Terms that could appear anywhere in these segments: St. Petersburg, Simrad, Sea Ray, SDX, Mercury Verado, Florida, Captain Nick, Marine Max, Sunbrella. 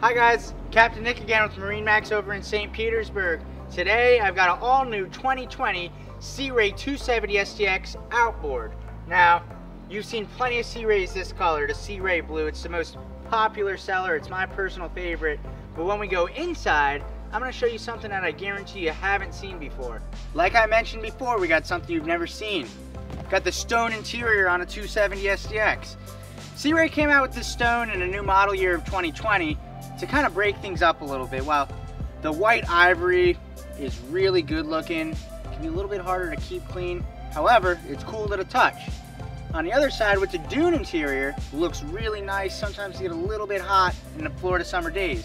Hi guys, Captain Nick again with Marine Max over in St. Petersburg. Today I've got an all new 2020 Sea Ray 270 SDX outboard. Now, you've seen plenty of Sea Rays this color, the Sea Ray blue. It's the most popular seller, it's my personal favorite. But when we go inside, I'm gonna show you something that I guarantee you haven't seen before. Like I mentioned before, we got something you've never seen. Got the stone interior on a 270 SDX. Sea Ray came out with this stone in a new model year of 2020. To kind of break things up a little bit. While the white ivory is really good looking, can be a little bit harder to keep clean. However, it's cool to the touch. On the other side with the dune interior, looks really nice. Sometimes you get a little bit hot in the Florida summer days.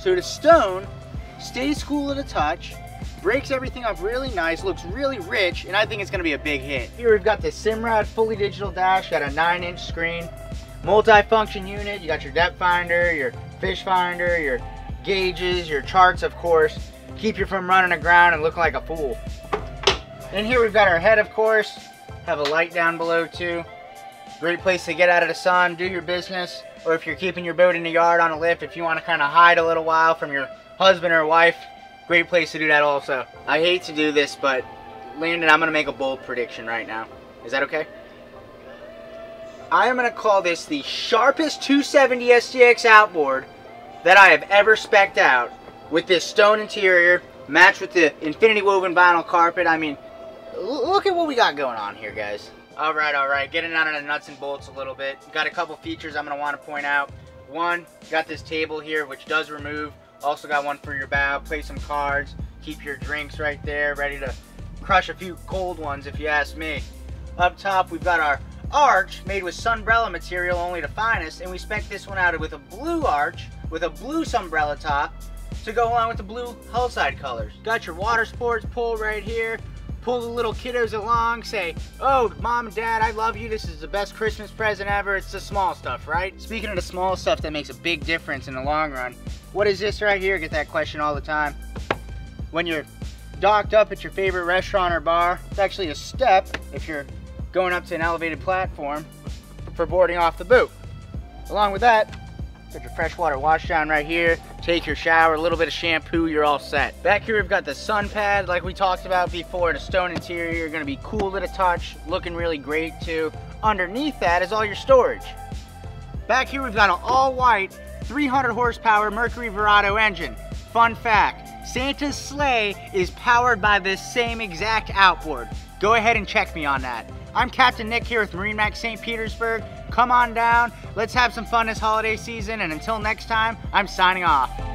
So the stone stays cool to the touch, breaks everything up really nice, looks really rich, and I think it's gonna be a big hit. Here we've got the Simrad fully digital dash, got a 9-inch screen, multi-function unit, you got your depth finder, your fish finder, your gauges, your charts, of course, keep you from running aground and looking like a fool. Then here we've got our head, of course, have a light down below too. Great place to get out of the sun, do your business, or if you're keeping your boat in the yard on a lift, if you want to kind of hide a little while from your husband or wife, great place to do that also. I hate to do this, but Landon, I'm going to make a bold prediction right now. Is that okay? I am going to call this the sharpest 270 SDX outboard that I have ever spec'd out, with this stone interior matched with the infinity woven vinyl carpet. I mean, look at what we got going on here, guys. All right, getting out of the nuts and bolts a little bit. Got a couple features I'm going to want to point out. One, got this table here, which does remove. Also got one for your bow, play some cards, keep your drinks right there, ready to crush a few cold ones if you ask me. Up top, we've got our arch made with Sunbrella material, only the finest, and we spec this one out with a blue arch with a blue Sunbrella top to go along with the blue hull side colors. Got your water sports pole right here. Pull the little kiddos along, say, oh, mom and dad, I love you, this is the best Christmas present ever. It's the small stuff, right? Speaking of the small stuff that makes a big difference in the long run, what is this right here? I get that question all the time. When you're docked up at your favorite restaurant or bar, it's actually a step if you're going up to an elevated platform for boarding off the boat. Along with that, get your freshwater wash down right here, take your shower, a little bit of shampoo, you're all set. Back here we've got the sun pad like we talked about before, the stone interior, gonna be cool to the touch, looking really great too. Underneath that is all your storage. Back here we've got an all white 300 horsepower Mercury Verado engine. Fun fact, Santa's sleigh is powered by this same exact outboard. Go ahead and check me on that. I'm Captain Nick here with Marine Max St. Petersburg. Come on down, let's have some fun this holiday season, and until next time, I'm signing off.